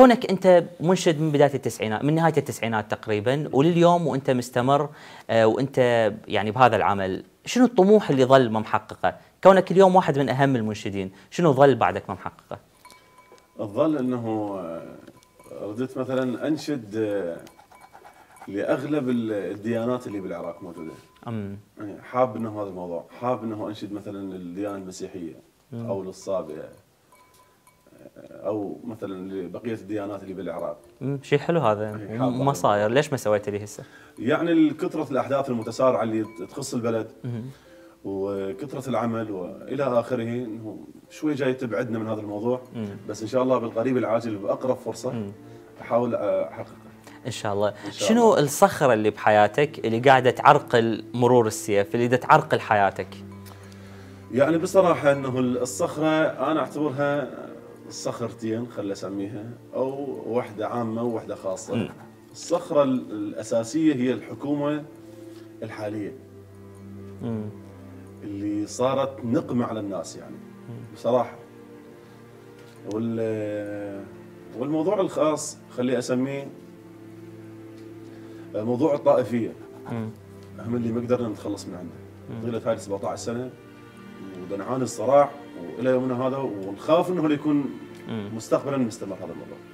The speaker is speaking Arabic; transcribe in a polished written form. كونك انت منشد من بدايه التسعينات من نهايه التسعينات تقريبا ولليوم وانت مستمر وانت يعني بهذا العمل، شنو الطموح اللي ظل ما محققه؟ كونك اليوم واحد من اهم المنشدين، شنو ظل بعدك ما محققه؟ ظل انه ردت مثلا انشد لاغلب الديانات اللي بالعراق موجوده. يعني حاب انه هذا الموضوع، حاب انه انشد مثلا للديانه المسيحيه او للصابئه او مثلا لبقيه الديانات اللي بالعراق. شيء حلو هذا، ما صاير، ليش ما سويته لي هسه؟ يعني كثره الاحداث المتسارعه اللي تخص البلد وكثره العمل والى اخره، انه شوي جاي تبعدنا من هذا الموضوع، بس ان شاء الله بالقريب العاجل باقرب فرصه احاول احققه. إن شاء الله. شنو الصخرة اللي بحياتك اللي قاعدة تعرقل مرور السيف، اللي تعرقل حياتك؟ يعني بصراحة أنه الصخرة أنا أعتبرها صخرتين، خلي أسميها، أو واحدة عامة وواحدة خاصة. الصخرة الأساسية هي الحكومة الحالية اللي صارت نقمة على الناس، يعني بصراحة. والموضوع الخاص خلي أسميه موضوع الطائفية، هم اللي ما قدرنا نتخلص من عنده طيلة هاي 17 سنة، ودنعان الصراع وإلى يومنا هذا، ونخاف أنه يكون مستقبلا مستمر هذا الموضوع.